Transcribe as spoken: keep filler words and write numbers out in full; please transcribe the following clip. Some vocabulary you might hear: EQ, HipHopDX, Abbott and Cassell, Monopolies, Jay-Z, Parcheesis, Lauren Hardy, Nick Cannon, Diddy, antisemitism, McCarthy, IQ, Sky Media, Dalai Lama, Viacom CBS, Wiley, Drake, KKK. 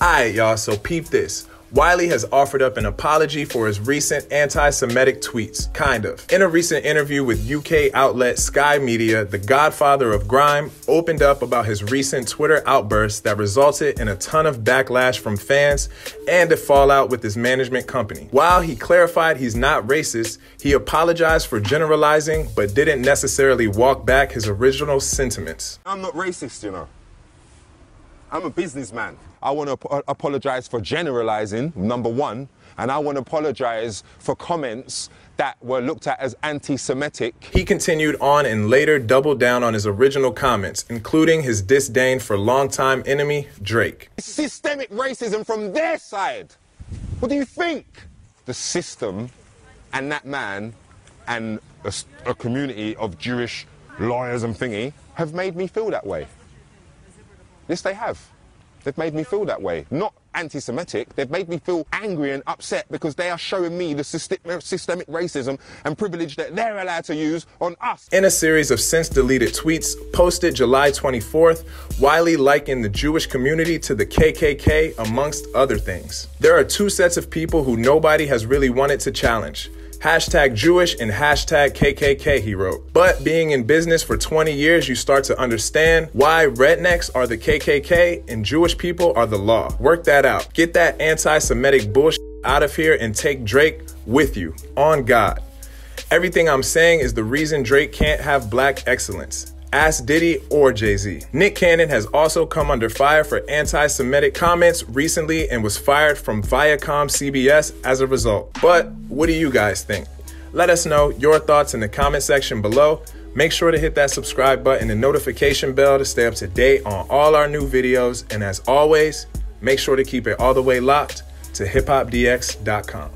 Alright y'all, so peep this. Wiley has offered up an apology for his recent anti-Semitic tweets, kind of. In a recent interview with U K outlet Sky Media, the godfather of grime opened up about his recent Twitter outburst that resulted in a ton of backlash from fans and a fallout with his management company. While he clarified he's not racist, he apologized for generalizing but didn't necessarily walk back his original sentiments. I'm not racist, you know. I'm a businessman. I want to ap apologize for generalizing, number one, and I want to apologize for comments that were looked at as anti-Semitic. He continued on and later doubled down on his original comments, including his disdain for longtime enemy, Drake. Systemic racism from their side. What do you think? The system and that man and a, a community of Jewish lawyers and thingy have made me feel that way. Yes, they have. They've made me feel that way. Not anti-Semitic. They've made me feel angry and upset because they are showing me the systemic racism and privilege that they're allowed to use on us. In a series of since-deleted tweets posted July twenty-fourth, Wiley likened the Jewish community to the K K K, amongst other things. There are two sets of people who nobody has really wanted to challenge. Hashtag Jewish and hashtag K K K, he wrote. But being in business for twenty years, you start to understand why rednecks are the K K K and Jewish people are the law. Work that out. Get that anti-Semitic bullshit out of here and take Drake with you. On God. Everything I'm saying is the reason Drake can't have black excellence. Ask Diddy or Jay-Z. Nick Cannon has also come under fire for anti-Semitic comments recently and was fired from Viacom C B S as a result. But what do you guys think? Let us know your thoughts in the comment section below. Make sure to hit that subscribe button and notification bell to stay up to date on all our new videos. And as always, make sure to keep it all the way locked to hip hop D X dot com.